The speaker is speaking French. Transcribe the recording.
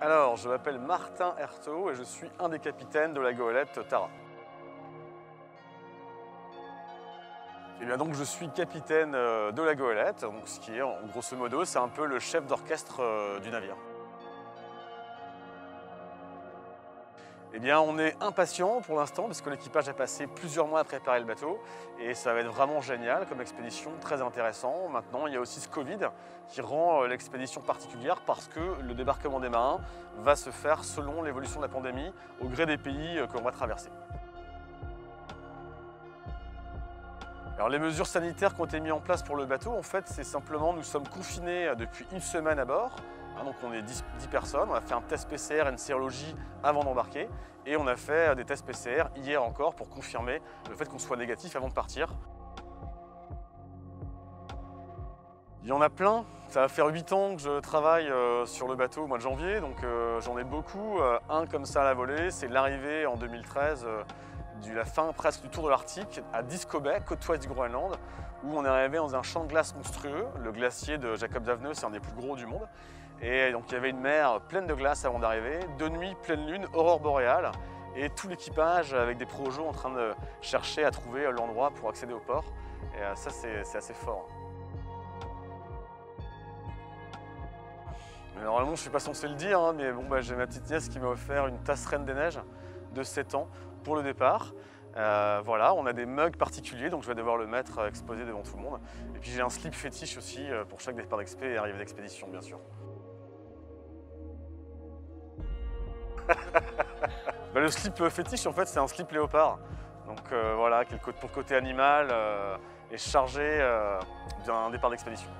Alors, je m'appelle Martin Hertau et je suis un des capitaines de la goélette Tara. Et bien donc je suis capitaine de la goélette, donc ce qui est, grosso modo, c'est un peu le chef d'orchestre du navire. Eh bien, on est impatient pour l'instant parce que l'équipage a passé plusieurs mois à préparer le bateau et ça va être vraiment génial comme expédition, très intéressant. Maintenant, il y a aussi ce Covid qui rend l'expédition particulière parce que le débarquement des marins va se faire selon l'évolution de la pandémie au gré des pays que l'on va traverser. Alors les mesures sanitaires qui ont été mises en place pour le bateau, en fait, c'est simplement nous sommes confinés depuis une semaine à bord. Donc on est 10 personnes, on a fait un test PCR et une sérologie avant d'embarquer et on a fait des tests PCR hier encore pour confirmer le fait qu'on soit négatif avant de partir. Il y en a plein, ça va faire 8 ans que je travaille sur le bateau au mois de janvier, donc j'en ai beaucoup. Un comme ça à la volée, c'est l'arrivée en 2013 de la fin presque du tour de l'Arctique à Disko Bay, côte ouest du Groenland, où on est arrivé dans un champ de glace monstrueux. Le glacier de Jacob D'Aveneux, c'est un des plus gros du monde. Et donc il y avait une mer pleine de glace avant d'arriver, de nuit, pleine lune, aurore boréale, et tout l'équipage avec des projos en train de chercher à trouver l'endroit pour accéder au port. Et ça, c'est assez fort. Mais normalement, je ne suis pas censé le dire, hein, mais bon, bah, j'ai ma petite nièce qui m'a offert une tasse Reine des Neiges de 7 ans pour le départ. Voilà, on a des mugs particuliers, donc je vais devoir le mettre exposé devant tout le monde. Et puis j'ai un slip fétiche aussi pour chaque départ d'expé et arrivée d'expédition, bien sûr. Ben, le slip fétiche, en fait, c'est un slip léopard. Donc voilà, pour le côté animal, est chargé d'un départ d'expédition.